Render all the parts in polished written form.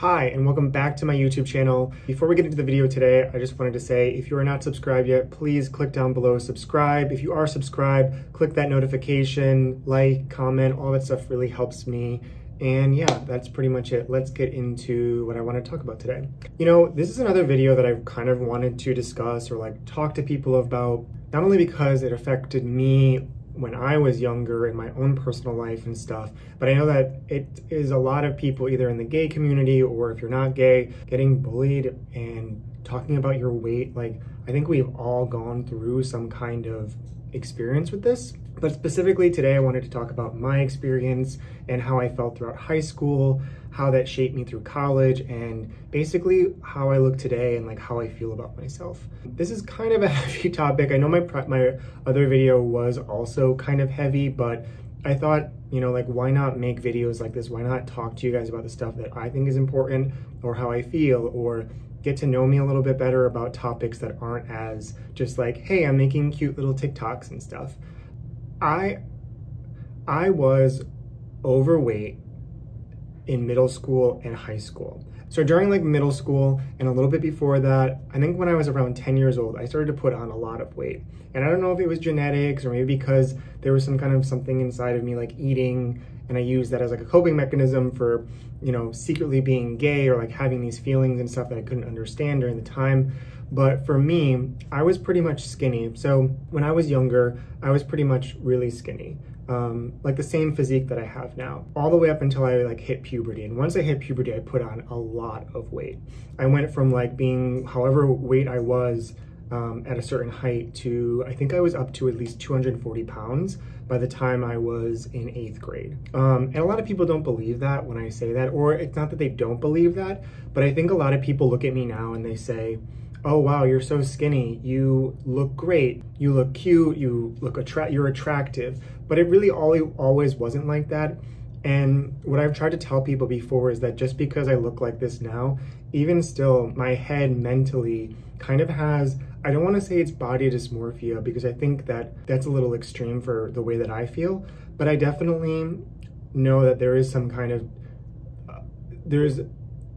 Hi, and welcome back to my YouTube channel. Before we get into the video today, I just wanted to say, if you are not subscribed yet, please click down below, subscribe. If you are subscribed, click that notification, like, comment, all that stuff really helps me. And yeah, that's pretty much it. Let's get into what I want to talk about today. You know, this is another video that I've kind of wanted to discuss or like talk to people about, not only because it affected me when I was younger in my own personal life and stuff, but I know that it is a lot of people either in the gay community or if you're not gay, getting bullied and talking about your weight. Like, I think we've all gone through some kind of experience with this, but specifically today I wanted to talk about my experience and how I felt throughout high school, how that shaped me through college, and basically how I look today and like how I feel about myself. This is kind of a heavy topic. I know my other video was also kind of heavy, but I thought, you know, like, why not make videos like this? Why not talk to you guys about the stuff that I think is important or how I feel, or get to know me a little bit better about topics that aren't as just like, hey, I'm making cute little TikToks and stuff. I was overweight in middle school and high school. So during like middle school and a little bit before that, I think when I was around 10 years old, I started to put on a lot of weight. And I don't know if it was genetics or maybe because there was some kind of something inside of me, like eating, and I used that as like a coping mechanism for, you know, secretly being gay or like having these feelings and stuff that I couldn't understand during the time. But for me, I was pretty much skinny. So when I was younger, I was pretty much really skinny. Like the same physique that I have now, all the way up until I like hit puberty. And once I hit puberty, I put on a lot of weight. I went from like being however weight I was at a certain height to, I think I was up to at least 240 pounds by the time I was in 8th grade. And a lot of people don't believe that when I say that, or it's not that they don't believe that, but I think a lot of people look at me now and they say, oh wow, you're so skinny, you look great, you look cute, you look you're attractive. But it really always wasn't like that. And what I've tried to tell people before is that just because I look like this now, even still, my head mentally kind of has, I don't want to say it's body dysmorphia because I think that that's a little extreme for the way that I feel, but I definitely know that there is some kind of,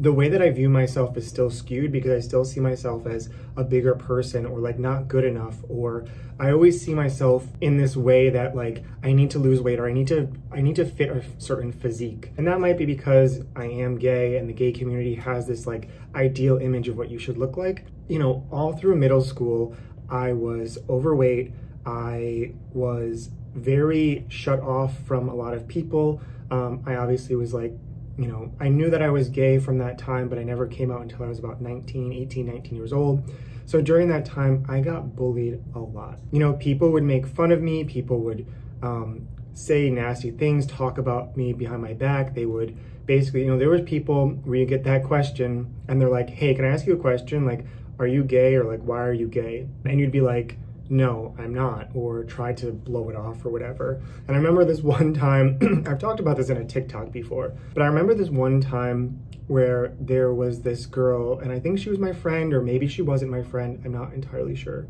the way that I view myself is still skewed because I still see myself as a bigger person or like not good enough, or I always see myself in this way that like I need to lose weight or I need to fit a certain physique. And that might be because I am gay and the gay community has this like ideal image of what you should look like. You know, all through middle school, I was overweight. I was very shut off from a lot of people. I obviously was like, you know, I knew that I was gay from that time, but I never came out until I was about 18, 19 years old. So during that time, I got bullied a lot. You know, people would make fun of me. People would say nasty things, talk about me behind my back. They would basically, you know, there was people where you get that question and they're like, hey, can I ask you a question? Like, are you gay? Or like, why are you gay? And you'd be like, no, I'm not, or try to blow it off or whatever. And I remember this one time, I've talked about this in a TikTok before, but I remember this one time where there was this girl, and I think she was my friend, or maybe she wasn't my friend, I'm not entirely sure.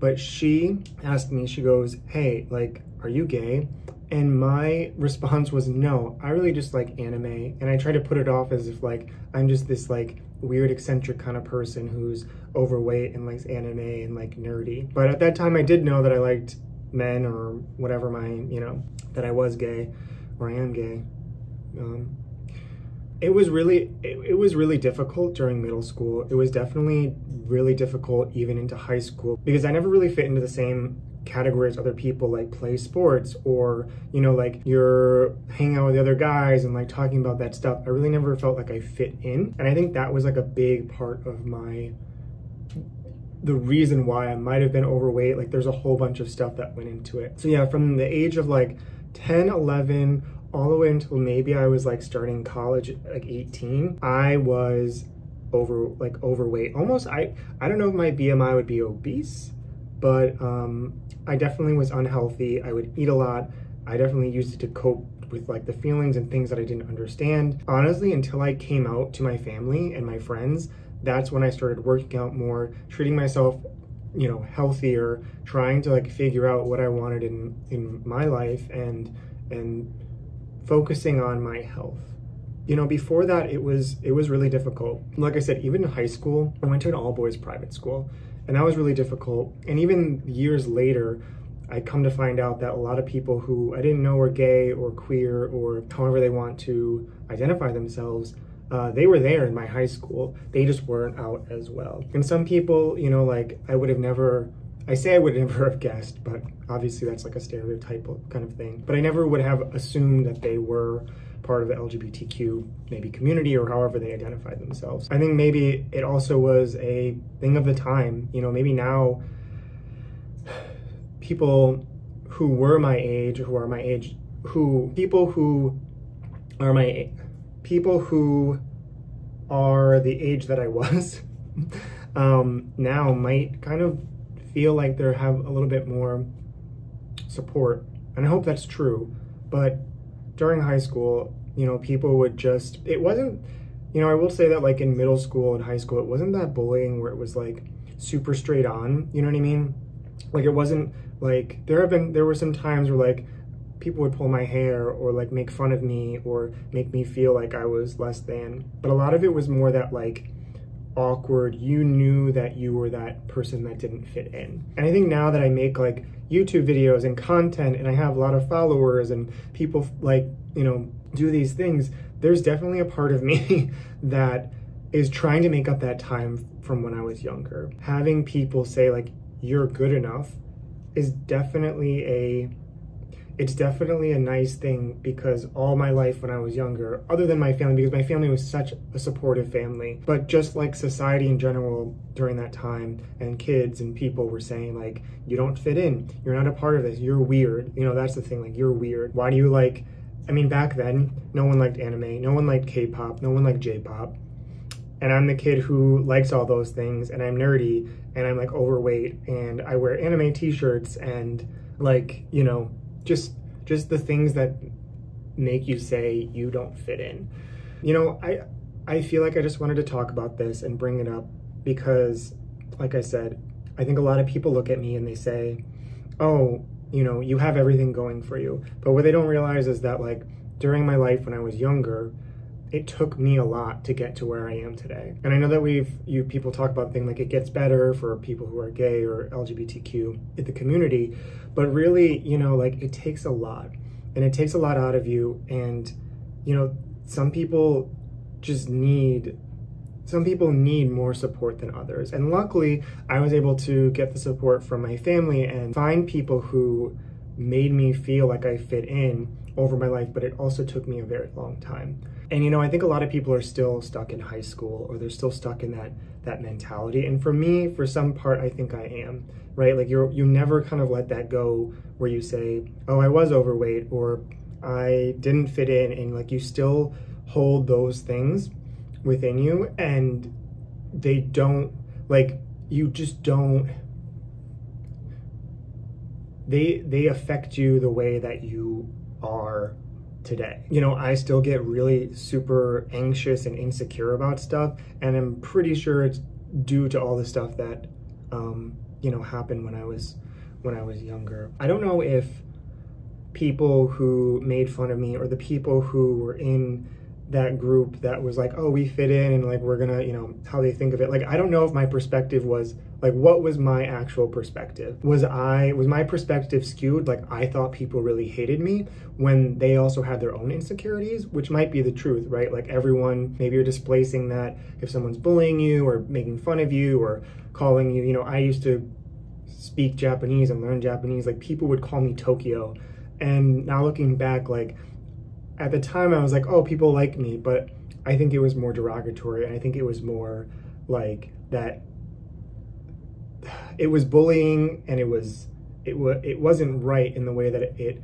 But she asked me, she goes, hey, like, are you gay? And my response was, no, I really just like anime. And I tried to put it off as if like, I'm just this like weird eccentric kind of person who's overweight and likes anime and like nerdy. But at that time I did know that I liked men or whatever my, you know, that I was gay or I am gay. It was really difficult during middle school. It was definitely really difficult even into high school because I never really fit into the same categories other people, like play sports or, you know, like you're hanging out with the other guys and like talking about that stuff. I really never felt like I fit in. And I think that was like a big part of the reason why I might've been overweight. Like there's a whole bunch of stuff that went into it. So yeah, from the age of like 10, 11, all the way until maybe I was like starting college at like 18, I was overweight. Almost, I don't know if my BMI would be obese, but I definitely was unhealthy. I would eat a lot. I definitely used it to cope with like the feelings and things that I didn't understand. Honestly, until I came out to my family and my friends, that's when I started working out more, treating myself, you know, healthier, trying to like figure out what I wanted in my life and focusing on my health. You know, before that, it was really difficult. Like I said, even in high school, I went to an all-boys private school, and that was really difficult. And even years later, I come to find out that a lot of people who I didn't know were gay or queer or however they want to identify themselves, they were there in my high school. They just weren't out as well. And some people, you know, like I would never have guessed, but obviously that's like a stereotypical kind of thing. But I never would have assumed that they were part of the LGBTQ maybe community or however they identified themselves. I think maybe it also was a thing of the time. You know, maybe now people who were my age, people who are the age that I was now might kind of feel like they have a little bit more support. And I hope that's true, but during high school, you know, people would just, it wasn't, you know, I will say that like in middle school and high school, it wasn't that bullying where it was like super straight on, you know what I mean? Like it wasn't like, there were some times where like people would pull my hair or like make fun of me or make me feel like I was less than, but a lot of it was more that like awkward, you knew that you were that person that didn't fit in. And I think now that I make like YouTube videos and content and I have a lot of followers and people like, you know, do these things, there's definitely a part of me that is trying to make up that time from when I was younger. Having people say like, you're good enough is definitely a nice thing, because all my life when I was younger, other than my family, because my family was such a supportive family, but just like society in general during that time, and kids and people were saying like, you don't fit in, you're not a part of this, you're weird. You know, that's the thing, like you're weird. Why do you like, I mean, back then, no one liked anime, no one liked K-pop, no one liked J-pop. And I'm the kid who likes all those things, and I'm nerdy, and I'm like overweight, and I wear anime t-shirts, and like, you know, just the things that make you say you don't fit in. You know, I feel like I just wanted to talk about this and bring it up because, like I said, I think a lot of people look at me and they say, oh, you know, you have everything going for you. But what they don't realize is that like during my life when I was younger, it took me a lot to get to where I am today. And I know that people talk about things like it gets better for people who are gay or LGBTQ in the community, but really, you know, like it takes a lot, and it takes a lot out of you. And, you know, some people need more support than others. And luckily I was able to get the support from my family and find people who made me feel like I fit in over my life, but it also took me a very long time. And you know, I think a lot of people are still stuck in high school, or they're still stuck in that mentality. And for me, for some part, I think I am, right? Like you never kind of let that go where you say, oh, I was overweight, or I didn't fit in. And like, you still hold those things within you, and they don't, like, you just don't, they affect you the way that you are today. You know, I still get really super anxious and insecure about stuff, and I'm pretty sure it's due to all the stuff that, you know, happened when I was younger. I don't know if people who made fun of me, or the people who were in that group that was like, oh, we fit in, and like, we're gonna, you know, how they think of it. Like, I don't know if my perspective was, like, what was my actual perspective? Was my perspective skewed? Like, I thought people really hated me when they also had their own insecurities, which might be the truth, right? Like everyone, maybe you're displacing that if someone's bullying you or making fun of you or calling you, you know, I used to speak Japanese and learn Japanese, like people would call me Tokyo. And now looking back, like, at the time I was like, oh, people like me, but I think it was more derogatory. And I think it was more like that it was bullying, and it wasn't right in the way that it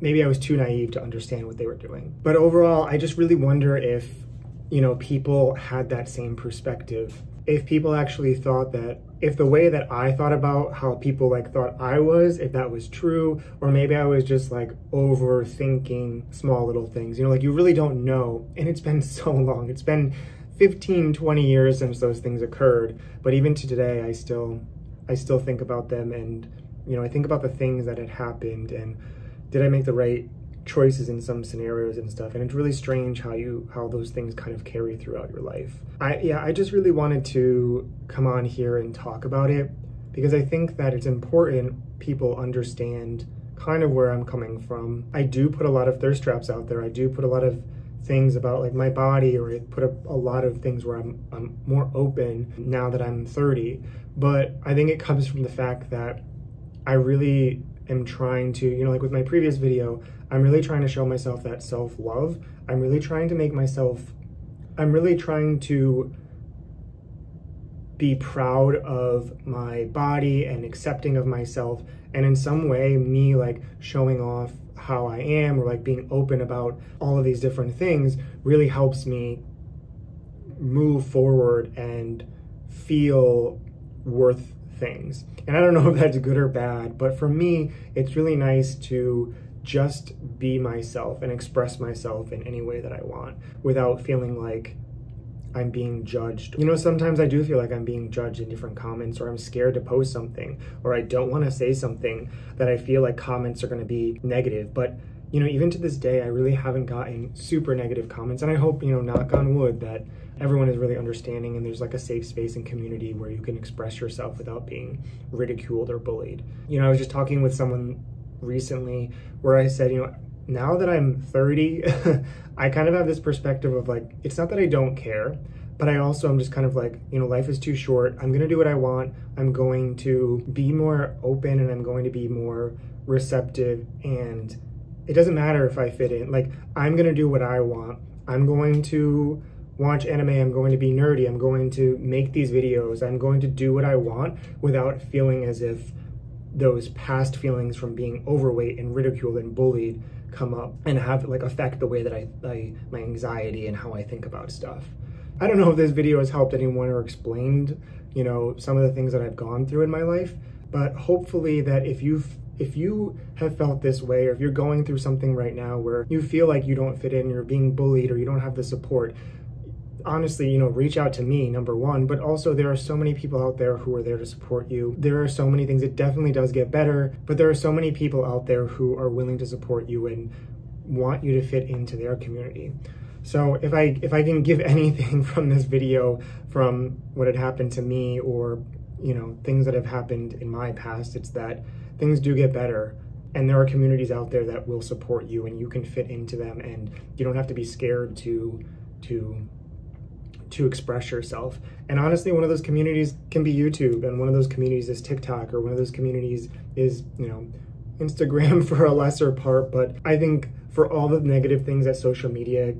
maybe I was too naive to understand what they were doing. But overall, I just really wonder if, you know, people had that same perspective. If people actually thought that, if the way that I thought about how people like thought I was, if that was true, or maybe I was just like overthinking small little things, you know, like you really don't know. And it's been so long. It's been 15, 20 years since those things occurred. But even to today, I still think about them. And, you know, I think about the things that had happened, and did I make the right choices in some scenarios and stuff, and it's really strange how those things kind of carry throughout your life. I just really wanted to come on here and talk about it because I think that it's important people understand kind of where I'm coming from. I do put a lot of thirst traps out there. I do put a lot of things about like my body, or I put up a lot of things where I'm more open now that I'm 30. But I think it comes from the fact that I really am trying to, you know, like with my previous video, I'm really trying to show myself that self-love. I'm really trying to make myself, I'm really trying to be proud of my body and accepting of myself. And in some way, me like showing off how I am, or like being open about all of these different things, really helps me move forward and feel worth things. And I don't know if that's good or bad, but for me, it's really nice to just be myself and express myself in any way that I want without feeling like I'm being judged. You know, sometimes I do feel like I'm being judged in different comments, or I'm scared to post something, or I don't want to say something that I feel like comments are going to be negative. But, you know, even to this day, I really haven't gotten super negative comments. And I hope, you know, knock on wood, that everyone is really understanding and there's like a safe space and community where you can express yourself without being ridiculed or bullied. You know, I was just talking with someone recently where I said, you know, now that I'm 30, I kind of have this perspective of like, it's not that I don't care, but I also am just kind of like, you know, life is too short. I'm going to do what I want. I'm going to be more open and I'm going to be more receptive. And it doesn't matter if I fit in, like, I'm going to do what I want. I'm going to watch anime. I'm going to be nerdy. I'm going to make these videos. I'm going to do what I want without feeling as if those past feelings from being overweight and ridiculed and bullied come up and have like affect the way that my anxiety and how I think about stuff. I don't know if this video has helped anyone or explained, you know, some of the things that I've gone through in my life, but hopefully that if you have felt this way, or if you're going through something right now where you feel like you don't fit in, you're being bullied, or you don't have the support, honestly, you know, reach out to me, number one, but also there are so many people out there who are there to support you. There are so many things. It definitely does get better, but there are so many people out there who are willing to support you and want you to fit into their community. So if I can give anything from this video, from what had happened to me, or, you know, things that have happened in my past, it's that things do get better. And there are communities out there that will support you and you can fit into them, and you don't have to be scared to express yourself. And honestly, one of those communities can be YouTube, and one of those communities is TikTok, or one of those communities is, you know, Instagram for a lesser part. But I think for all the negative things that social media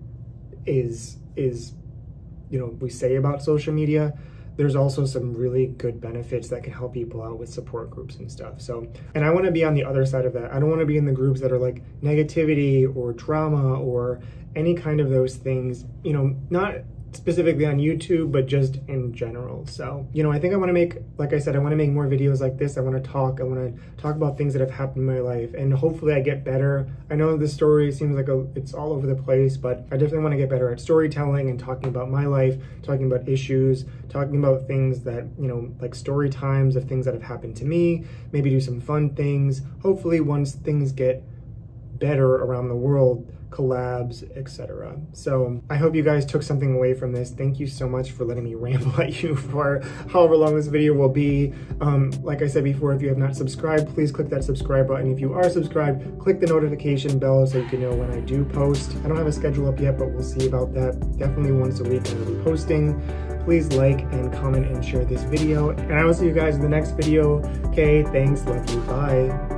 is, you know, we say about social media, there's also some really good benefits that can help people out with support groups and stuff. So, and I want to be on the other side of that. I don't want to be in the groups that are like negativity or drama or any kind of those things, you know, not specifically on YouTube, but just in general. So, you know, I think I want to make, like I said, I want to make more videos like this. I want to talk about things that have happened in my life, and hopefully I get better. I know the story seems like it's all over the place, but I definitely want to get better at storytelling and talking about my life, talking about issues, talking about things that, you know, like story times of things that have happened to me, maybe do some fun things. Hopefully once things get better around the world, collabs, etc. So I hope you guys took something away from this. Thank you so much for letting me ramble at you for however long this video will be. Like I said before, if you have not subscribed, please click that subscribe button. If you are subscribed, click the notification bell so you can know when I do post. I don't have a schedule up yet, but we'll see about that. Definitely once a week I will be posting. Please like and comment and share this video, and I will see you guys in the next video. Okay, thanks, love you, bye.